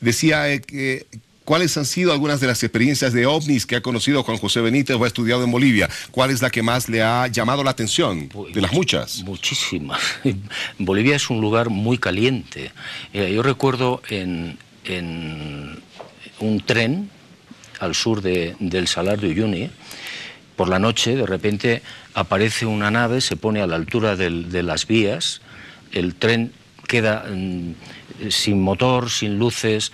Decía ¿cuáles han sido algunas de las experiencias de OVNIs que ha conocido Juan José Benítez o ha estudiado en Bolivia? ¿Cuál es la que más le ha llamado la atención de las muchas? Muchísimas. Bolivia es un lugar muy caliente. Yo recuerdo en un tren al sur del Salar de Uyuni, por la noche de repente aparece una nave, se pone a la altura de las vías, el tren queda sin motor, sin luces.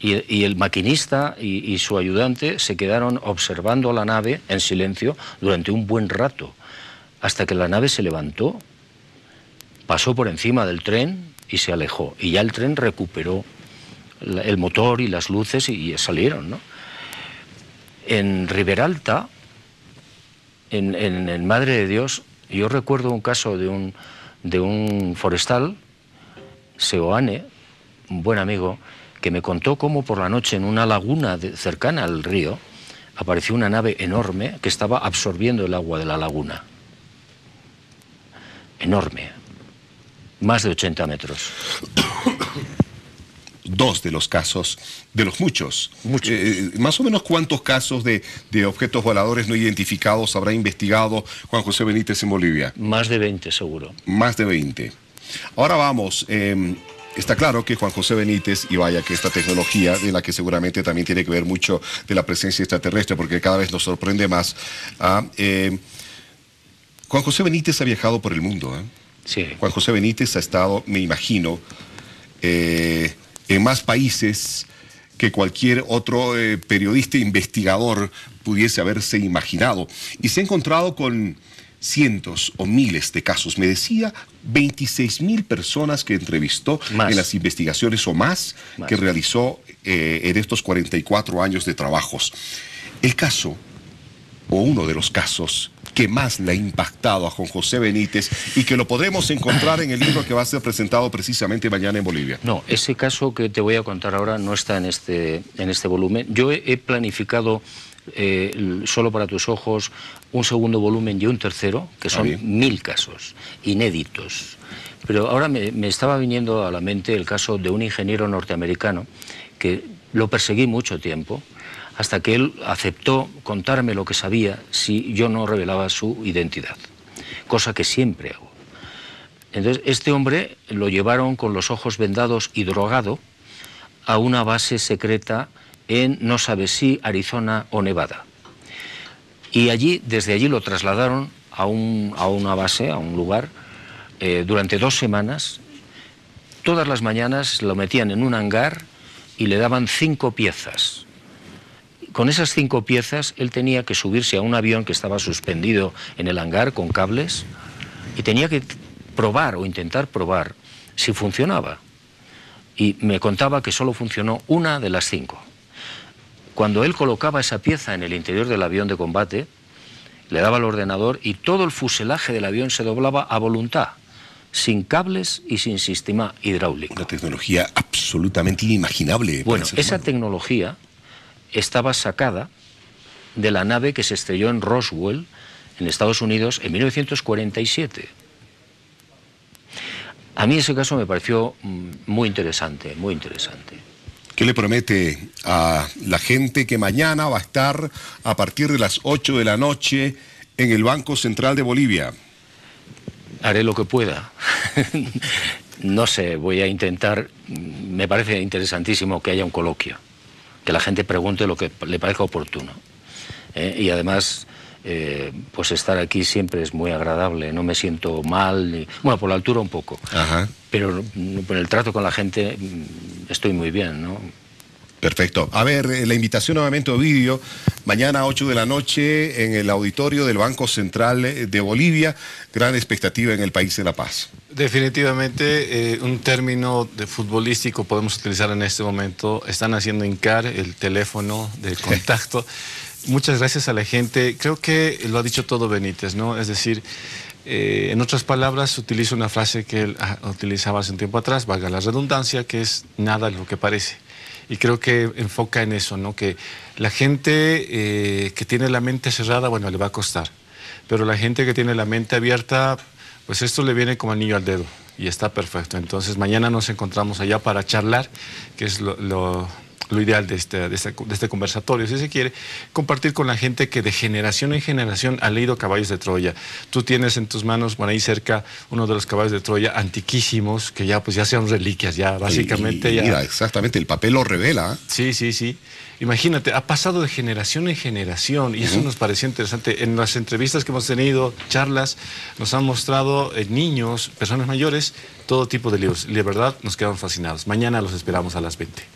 Y el maquinista y su ayudante se quedaron observando la nave en silencio durante un buen rato, hasta que la nave se levantó, pasó por encima del tren y se alejó. Y ya el tren recuperó el motor y las luces y salieron, ¿no? En Riberalta, en Madre de Dios, yo recuerdo un caso de un forestal, Seoane, un buen amigo, que me contó cómo por la noche en una laguna cercana al río apareció una nave enorme que estaba absorbiendo el agua de la laguna. Enorme. Más de 80 metros. Dos de los casos, de los muchos. Más o menos cuántos casos de objetos voladores no identificados habrá investigado Juan José Benítez en Bolivia. Más de 20 seguro. Más de 20. Ahora vamos... Está claro que Juan José Benítez, y vaya que esta tecnología, de la que seguramente también tiene que ver mucho de la presencia extraterrestre, porque cada vez nos sorprende más. Juan José Benítez ha viajado por el mundo. Sí. Juan José Benítez ha estado, me imagino, en más países que cualquier otro periodista investigador pudiese haberse imaginado. Y se ha encontrado con cientos o miles de casos. Me decía 26.000 personas que entrevistó en las investigaciones o más que realizó en estos 44 años de trabajos. El caso, o uno de los casos, que más le ha impactado a Juan José Benítez y que lo podremos encontrar en el libro que va a ser presentado precisamente mañana en Bolivia. No, ese caso que te voy a contar ahora no está en este volumen. Yo he planificado... solo para tus ojos, un segundo volumen y un tercero, que son 1000 casos inéditos. Pero ahora me estaba viniendo a la mente el caso de un ingeniero norteamericano que lo perseguí mucho tiempo, hasta que él aceptó contarme lo que sabía si yo no revelaba su identidad, cosa que siempre hago. Entonces, este hombre lo llevaron con los ojos vendados y drogado a una base secreta en no sabe si Arizona o Nevada. Y desde allí lo trasladaron a una base, a un lugar, durante 2 semanas. Todas las mañanas lo metían en un hangar y le daban 5 piezas. Con esas 5 piezas él tenía que subirse a un avión que estaba suspendido en el hangar con cables y tenía que probar o intentar probar si funcionaba. Y me contaba que solo funcionó una de las 5. Cuando él colocaba esa pieza en el interior del avión de combate, le daba el ordenador y todo el fuselaje del avión se doblaba a voluntad, sin cables y sin sistema hidráulico. Una tecnología absolutamente inimaginable. Bueno, esa tecnología estaba sacada de la nave que se estrelló en Roswell, en Estados Unidos, en 1947. A mí ese caso me pareció muy interesante, muy interesante. ¿Qué le promete a la gente que mañana va a estar a partir de las 8 de la noche en el Banco Central de Bolivia? Haré lo que pueda. No sé, voy a intentar... Me parece interesantísimo que haya un coloquio, que la gente pregunte lo que le parezca oportuno. Y además, pues estar aquí siempre es muy agradable, no me siento mal. Bueno, por la altura un poco. Ajá. Pero por el trato con la gente estoy muy bien, ¿no? Perfecto. A ver, la invitación nuevamente, Ovidio, mañana a 8 de la noche en el auditorio del Banco Central de Bolivia. Gran expectativa en el país de La Paz. Definitivamente, un término de futbolístico podemos utilizar en este momento. Están haciendo hincar el teléfono de contacto. Muchas gracias a la gente. Creo que lo ha dicho todo Benítez, ¿no? Es decir... en otras palabras, utilizo una frase que él utilizaba hace un tiempo atrás, valga la redundancia, que es nada lo que parece. Y creo que enfoca en eso, ¿no? Que la gente que tiene la mente cerrada, bueno, le va a costar. Pero la gente que tiene la mente abierta pues esto le viene como anillo al dedo y está perfecto. Entonces mañana nos encontramos allá para charlar, que es lo ideal de este conversatorio, si se quiere, compartir con la gente que de generación en generación ha leído Caballos de Troya. Tú tienes en tus manos, bueno, ahí cerca, uno de los Caballos de Troya antiquísimos, que ya, pues, ya sean reliquias, ya básicamente... Y mira, exactamente, el papel lo revela. Sí, sí, sí. Imagínate, ha pasado de generación en generación, y eso nos pareció interesante. En las entrevistas que hemos tenido, charlas, nos han mostrado niños, personas mayores, todo tipo de libros. Y de verdad, nos quedamos fascinados. Mañana los esperamos a las 20.